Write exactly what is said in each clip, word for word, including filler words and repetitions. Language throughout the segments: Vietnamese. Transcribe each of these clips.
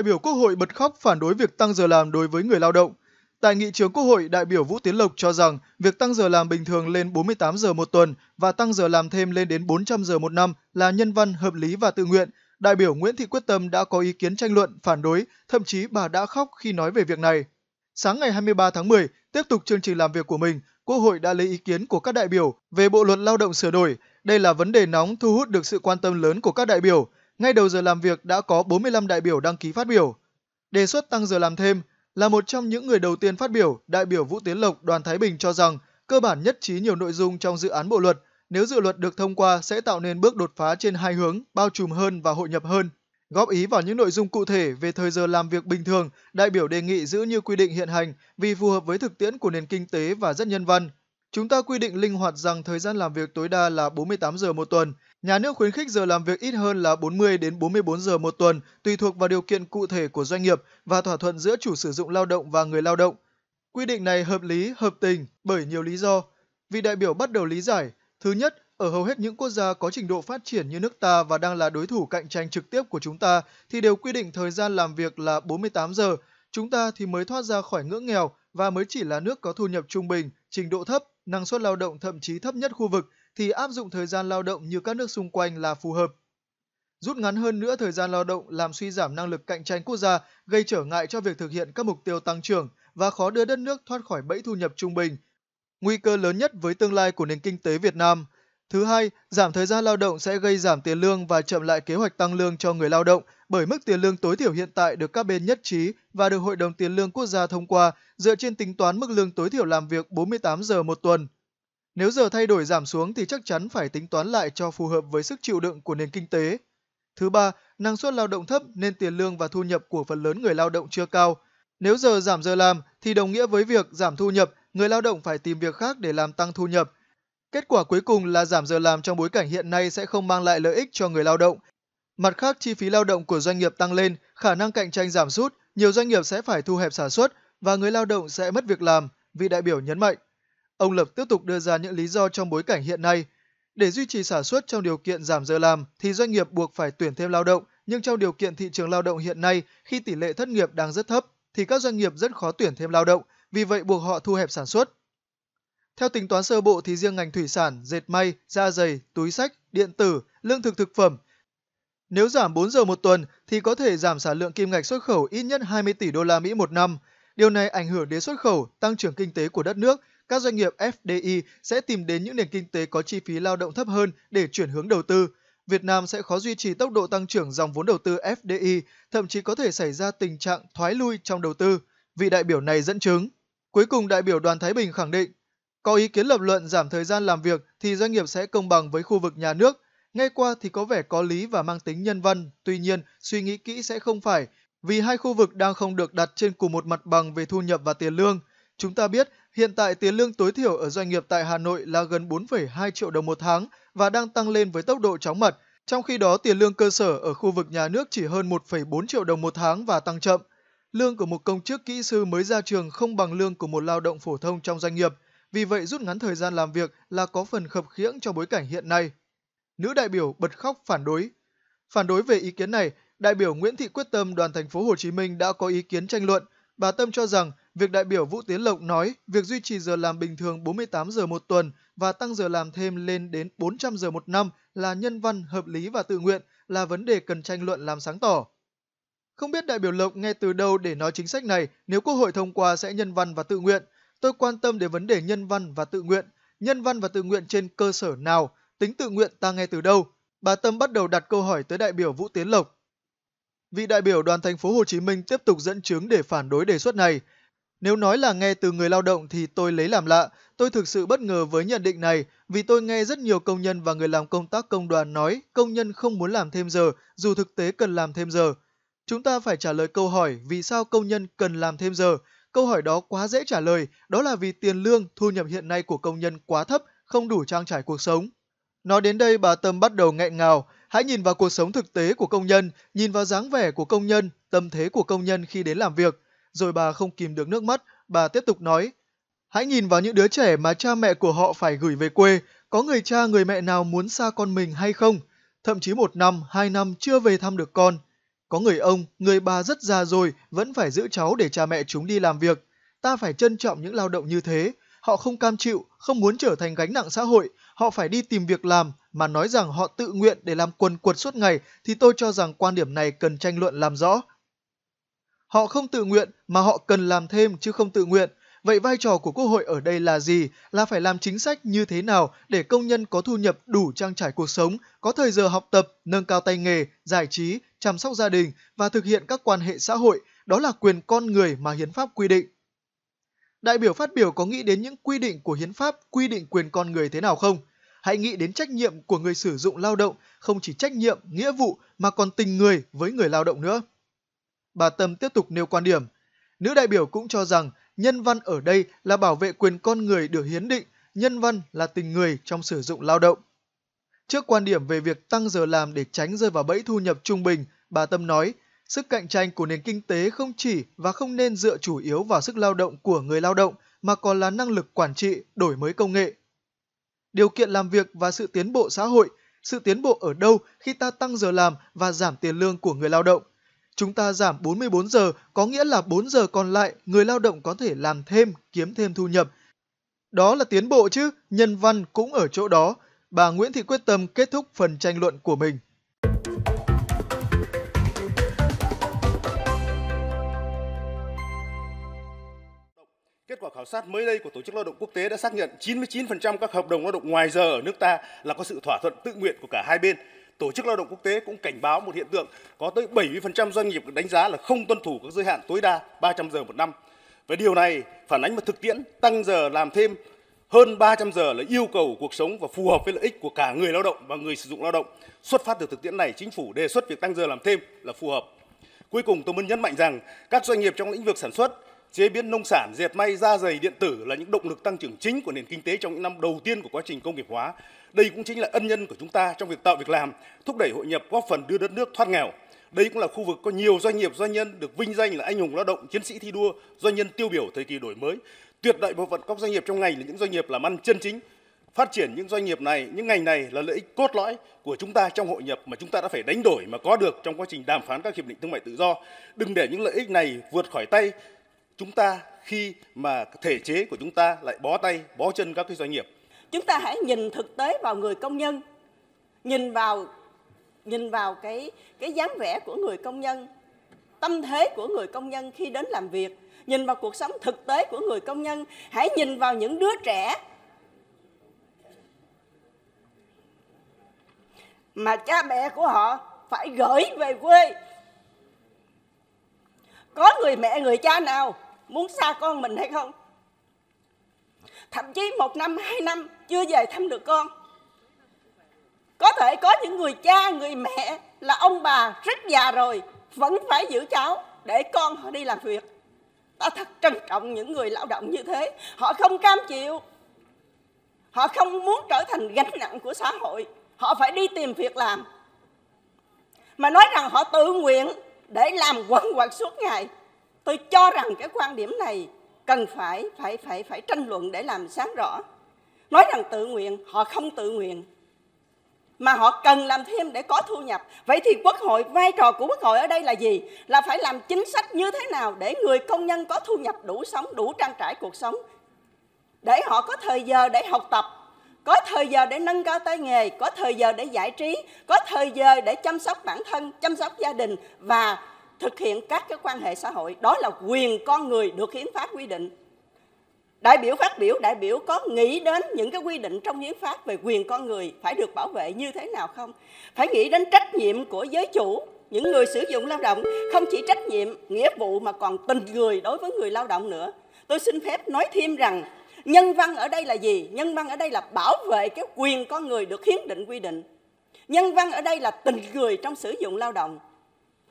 Đại biểu Quốc hội bật khóc phản đối việc tăng giờ làm đối với người lao động. Tại nghị trường Quốc hội, đại biểu Vũ Tiến Lộc cho rằng việc tăng giờ làm bình thường lên bốn mươi tám giờ một tuần và tăng giờ làm thêm lên đến bốn trăm giờ một năm là nhân văn, hợp lý và tự nguyện. Đại biểu Nguyễn Thị Quyết Tâm đã có ý kiến tranh luận, phản đối, thậm chí bà đã khóc khi nói về việc này. Sáng ngày hai mươi ba tháng mười, tiếp tục chương trình làm việc của mình, Quốc hội đã lấy ý kiến của các đại biểu về Bộ Luật Lao động sửa đổi. Đây là vấn đề nóng thu hút được sự quan tâm lớn của các đại biểu. Ngay đầu giờ làm việc đã có bốn mươi lăm đại biểu đăng ký phát biểu. Đề xuất tăng giờ làm thêm là một trong những người đầu tiên phát biểu, đại biểu Vũ Tiến Lộc, đoàn Thái Bình cho rằng cơ bản nhất trí nhiều nội dung trong dự án bộ luật. Nếu dự luật được thông qua sẽ tạo nên bước đột phá trên hai hướng, bao trùm hơn và hội nhập hơn. Góp ý vào những nội dung cụ thể về thời giờ làm việc bình thường, đại biểu đề nghị giữ như quy định hiện hành vì phù hợp với thực tiễn của nền kinh tế và rất nhân văn. Chúng ta quy định linh hoạt rằng thời gian làm việc tối đa là bốn mươi tám giờ một tuần. Nhà nước khuyến khích giờ làm việc ít hơn là bốn mươi đến bốn mươi bốn giờ một tuần, tùy thuộc vào điều kiện cụ thể của doanh nghiệp và thỏa thuận giữa chủ sử dụng lao động và người lao động. Quy định này hợp lý, hợp tình bởi nhiều lý do. Vị đại biểu bắt đầu lý giải. Thứ nhất, ở hầu hết những quốc gia có trình độ phát triển như nước ta và đang là đối thủ cạnh tranh trực tiếp của chúng ta thì đều quy định thời gian làm việc là bốn mươi tám giờ. Chúng ta thì mới thoát ra khỏi ngưỡng nghèo và mới chỉ là nước có thu nhập trung bình, trình độ thấp, năng suất lao động thậm chí thấp nhất khu vực thì áp dụng thời gian lao động như các nước xung quanh là phù hợp. Rút ngắn hơn nữa thời gian lao động làm suy giảm năng lực cạnh tranh quốc gia, gây trở ngại cho việc thực hiện các mục tiêu tăng trưởng và khó đưa đất nước thoát khỏi bẫy thu nhập trung bình, nguy cơ lớn nhất với tương lai của nền kinh tế Việt Nam. Thứ hai, giảm thời gian lao động sẽ gây giảm tiền lương và chậm lại kế hoạch tăng lương cho người lao động bởi mức tiền lương tối thiểu hiện tại được các bên nhất trí và được Hội đồng Tiền lương Quốc gia thông qua dựa trên tính toán mức lương tối thiểu làm việc bốn mươi tám giờ một tuần. Nếu giờ thay đổi giảm xuống thì chắc chắn phải tính toán lại cho phù hợp với sức chịu đựng của nền kinh tế. Thứ ba, năng suất lao động thấp nên tiền lương và thu nhập của phần lớn người lao động chưa cao. Nếu giờ giảm giờ làm thì đồng nghĩa với việc giảm thu nhập, người lao động phải tìm việc khác để làm tăng thu nhập. Kết quả cuối cùng là giảm giờ làm trong bối cảnh hiện nay sẽ không mang lại lợi ích cho người lao động. Mặt khác, chi phí lao động của doanh nghiệp tăng lên, khả năng cạnh tranh giảm sút, nhiều doanh nghiệp sẽ phải thu hẹp sản xuất và người lao động sẽ mất việc làm, vị đại biểu nhấn mạnh. Ông Lộc tiếp tục đưa ra những lý do trong bối cảnh hiện nay. Để duy trì sản xuất trong điều kiện giảm giờ làm thì doanh nghiệp buộc phải tuyển thêm lao động, nhưng trong điều kiện thị trường lao động hiện nay khi tỷ lệ thất nghiệp đang rất thấp thì các doanh nghiệp rất khó tuyển thêm lao động, vì vậy buộc họ thu hẹp sản xuất. Theo tính toán sơ bộ thì riêng ngành thủy sản, dệt may, da giày, túi xách, điện tử, lương thực thực phẩm, nếu giảm bốn giờ một tuần thì có thể giảm sản lượng kim ngạch xuất khẩu ít nhất hai mươi tỷ đô la Mỹ một năm. Điều này ảnh hưởng đến xuất khẩu, tăng trưởng kinh tế của đất nước. Các doanh nghiệp ép đê i sẽ tìm đến những nền kinh tế có chi phí lao động thấp hơn để chuyển hướng đầu tư. Việt Nam sẽ khó duy trì tốc độ tăng trưởng dòng vốn đầu tư ép đê i, thậm chí có thể xảy ra tình trạng thoái lui trong đầu tư, vị đại biểu này dẫn chứng. Cuối cùng, đại biểu Đoàn Thái Bình khẳng định, có ý kiến lập luận giảm thời gian làm việc thì doanh nghiệp sẽ công bằng với khu vực nhà nước. Nghe qua thì có vẻ có lý và mang tính nhân văn, tuy nhiên suy nghĩ kỹ sẽ không phải, vì hai khu vực đang không được đặt trên cùng một mặt bằng về thu nhập và tiền lương. Chúng ta biết hiện tại tiền lương tối thiểu ở doanh nghiệp tại Hà Nội là gần bốn phẩy hai triệu đồng một tháng và đang tăng lên với tốc độ chóng mặt, trong khi đó tiền lương cơ sở ở khu vực nhà nước chỉ hơn một phẩy bốn triệu đồng một tháng và tăng chậm. Lương của một công chức kỹ sư mới ra trường không bằng lương của một lao động phổ thông trong doanh nghiệp, vì vậy rút ngắn thời gian làm việc là có phần khập khiễng trong bối cảnh hiện nay. Nữ đại biểu bật khóc phản đối. Phản đối về ý kiến này, đại biểu Nguyễn Thị Quyết Tâm, đoàn Thành phố Hồ Chí Minh đã có ý kiến tranh luận. Bà Tâm cho rằng việc đại biểu Vũ Tiến Lộc nói việc duy trì giờ làm bình thường bốn mươi tám giờ một tuần và tăng giờ làm thêm lên đến bốn trăm giờ một năm là nhân văn, hợp lý và tự nguyện là vấn đề cần tranh luận làm sáng tỏ. Không biết đại biểu Lộc nghe từ đâu để nói chính sách này nếu Quốc hội thông qua sẽ nhân văn và tự nguyện. Tôi quan tâm đến vấn đề nhân văn và tự nguyện. Nhân văn và tự nguyện trên cơ sở nào? Tính tự nguyện ta nghe từ đâu? Bà Tâm bắt đầu đặt câu hỏi tới đại biểu Vũ Tiến Lộc. Vị đại biểu Đoàn Thành phố Hồ Chí Minh tiếp tục dẫn chứng để phản đối đề xuất này. Nếu nói là nghe từ người lao động thì tôi lấy làm lạ. Tôi thực sự bất ngờ với nhận định này vì tôi nghe rất nhiều công nhân và người làm công tác công đoàn nói công nhân không muốn làm thêm giờ dù thực tế cần làm thêm giờ. Chúng ta phải trả lời câu hỏi vì sao công nhân cần làm thêm giờ. Câu hỏi đó quá dễ trả lời, đó là vì tiền lương, thu nhập hiện nay của công nhân quá thấp, không đủ trang trải cuộc sống. Nói đến đây bà Tâm bắt đầu nghẹn ngào. Hãy nhìn vào cuộc sống thực tế của công nhân, nhìn vào dáng vẻ của công nhân, tâm thế của công nhân khi đến làm việc. Rồi bà không kìm được nước mắt, bà tiếp tục nói. Hãy nhìn vào những đứa trẻ mà cha mẹ của họ phải gửi về quê. Có người cha người mẹ nào muốn xa con mình hay không? Thậm chí một năm, hai năm chưa về thăm được con. Có người ông, người bà rất già rồi vẫn phải giữ cháu để cha mẹ chúng đi làm việc. Ta phải trân trọng những lao động như thế. Họ không cam chịu, không muốn trở thành gánh nặng xã hội. Họ phải đi tìm việc làm mà nói rằng họ tự nguyện để làm quần quật suốt ngày thì tôi cho rằng quan điểm này cần tranh luận làm rõ. Họ không tự nguyện mà họ cần làm thêm chứ không tự nguyện. Vậy vai trò của Quốc hội ở đây là gì? Là phải làm chính sách như thế nào để công nhân có thu nhập đủ trang trải cuộc sống, có thời giờ học tập, nâng cao tay nghề, giải trí, chăm sóc gia đình và thực hiện các quan hệ xã hội. Đó là quyền con người mà Hiến pháp quy định. Đại biểu phát biểu có nghĩ đến những quy định của Hiến pháp quy định quyền con người thế nào không? Hãy nghĩ đến trách nhiệm của người sử dụng lao động, không chỉ trách nhiệm, nghĩa vụ mà còn tình người với người lao động nữa. Bà Tâm tiếp tục nêu quan điểm. Nữ đại biểu cũng cho rằng nhân văn ở đây là bảo vệ quyền con người được hiến định, nhân văn là tình người trong sử dụng lao động. Trước quan điểm về việc tăng giờ làm để tránh rơi vào bẫy thu nhập trung bình, bà Tâm nói, sức cạnh tranh của nền kinh tế không chỉ và không nên dựa chủ yếu vào sức lao động của người lao động mà còn là năng lực quản trị, đổi mới công nghệ, điều kiện làm việc và sự tiến bộ xã hội. Sự tiến bộ ở đâu khi ta tăng giờ làm và giảm tiền lương của người lao động? Chúng ta giảm bốn mươi bốn giờ, có nghĩa là bốn giờ còn lại người lao động có thể làm thêm, kiếm thêm thu nhập. Đó là tiến bộ chứ, nhân văn cũng ở chỗ đó. Bà Nguyễn Thị Quyết Tâm kết thúc phần tranh luận của mình. Kết quả khảo sát mới đây của Tổ chức Lao động Quốc tế đã xác nhận chín mươi chín phần trăm các hợp đồng lao động ngoài giờ ở nước ta là có sự thỏa thuận tự nguyện của cả hai bên. Tổ chức Lao động Quốc tế cũng cảnh báo một hiện tượng có tới bảy mươi phần trăm doanh nghiệp được đánh giá là không tuân thủ các giới hạn tối đa ba trăm giờ một năm. Và điều này phản ánh một thực tiễn tăng giờ làm thêm hơn ba trăm giờ là yêu cầu cuộc sống và phù hợp với lợi ích của cả người lao động và người sử dụng lao động. Xuất phát từ thực tiễn này, chính phủ đề xuất việc tăng giờ làm thêm là phù hợp. Cuối cùng, tôi muốn nhấn mạnh rằng các doanh nghiệp trong lĩnh vực sản xuất, chế biến nông sản, dệt may, da giày, điện tử là những động lực tăng trưởng chính của nền kinh tế trong những năm đầu tiên của quá trình công nghiệp hóa. Đây cũng chính là ân nhân của chúng ta trong việc tạo việc làm, thúc đẩy hội nhập, góp phần đưa đất nước thoát nghèo. Đây cũng là khu vực có nhiều doanh nghiệp, doanh nhân được vinh danh là anh hùng lao động, chiến sĩ thi đua, doanh nhân tiêu biểu thời kỳ đổi mới. Tuyệt đại bộ phận các doanh nghiệp trong ngành là những doanh nghiệp làm ăn chân chính. Phát triển những doanh nghiệp này, những ngành này là lợi ích cốt lõi của chúng ta trong hội nhập mà chúng ta đã phải đánh đổi mà có được trong quá trình đàm phán các hiệp định thương mại tự do. Đừng để những lợi ích này vượt khỏi tay chúng ta khi mà thể chế của chúng ta lại bó tay, bó chân các cái doanh nghiệp. Chúng ta hãy nhìn thực tế vào người công nhân, nhìn vào nhìn vào cái cái dáng vẻ của người công nhân, tâm thế của người công nhân khi đến làm việc, nhìn vào cuộc sống thực tế của người công nhân, hãy nhìn vào những đứa trẻ mà cha mẹ của họ phải gửi về quê. Có người mẹ, người cha nào muốn xa con mình hay không? Thậm chí một năm, hai năm chưa về thăm được con. Có thể có những người cha, người mẹ là ông bà rất già rồi vẫn phải giữ cháu để con họ đi làm việc. Ta thật trân trọng những người lao động như thế. Họ không cam chịu. Họ không muốn trở thành gánh nặng của xã hội. Họ phải đi tìm việc làm. Mà nói rằng họ tự nguyện để làm quần quật suốt ngày. Tôi cho rằng cái quan điểm này cần phải phải phải phải tranh luận để làm sáng rõ. Nói rằng tự nguyện, họ không tự nguyện mà họ cần làm thêm để có thu nhập. Vậy thì Quốc hội, vai trò của Quốc hội ở đây là gì? Là phải làm chính sách như thế nào để người công nhân có thu nhập đủ sống, đủ trang trải cuộc sống, để họ có thời giờ để học tập, có thời giờ để nâng cao tay nghề, có thời giờ để giải trí, có thời giờ để chăm sóc bản thân, chăm sóc gia đình và thực hiện các cái quan hệ xã hội. Đó là quyền con người được Hiến pháp quy định. Đại biểu phát biểu, đại biểu có nghĩ đến những cái quy định trong Hiến pháp về quyền con người phải được bảo vệ như thế nào không? Phải nghĩ đến trách nhiệm của giới chủ, những người sử dụng lao động, không chỉ trách nhiệm, nghĩa vụ mà còn tình người đối với người lao động nữa. Tôi xin phép nói thêm rằng nhân văn ở đây là gì? Nhân văn ở đây là bảo vệ cái quyền con người được hiến định quy định. Nhân văn ở đây là tình người trong sử dụng lao động.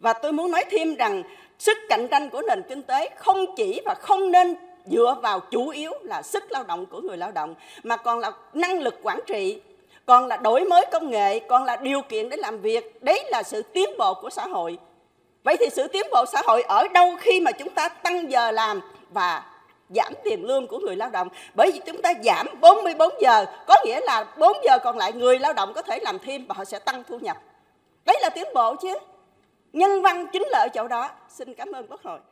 Và tôi muốn nói thêm rằng sức cạnh tranh của nền kinh tế không chỉ và không nên dựa vào chủ yếu là sức lao động của người lao động, mà còn là năng lực quản trị, còn là đổi mới công nghệ, còn là điều kiện để làm việc. Đấy là sự tiến bộ của xã hội. Vậy thì sự tiến bộ xã hội ở đâu khi mà chúng ta tăng giờ làm và giảm tiền lương của người lao động? Bởi vì chúng ta giảm bốn mươi bốn giờ, có nghĩa là bốn giờ còn lại người lao động có thể làm thêm và họ sẽ tăng thu nhập. Đấy là tiến bộ chứ. Nhân văn chính là ở chỗ đó. Xin cảm ơn Quốc hội.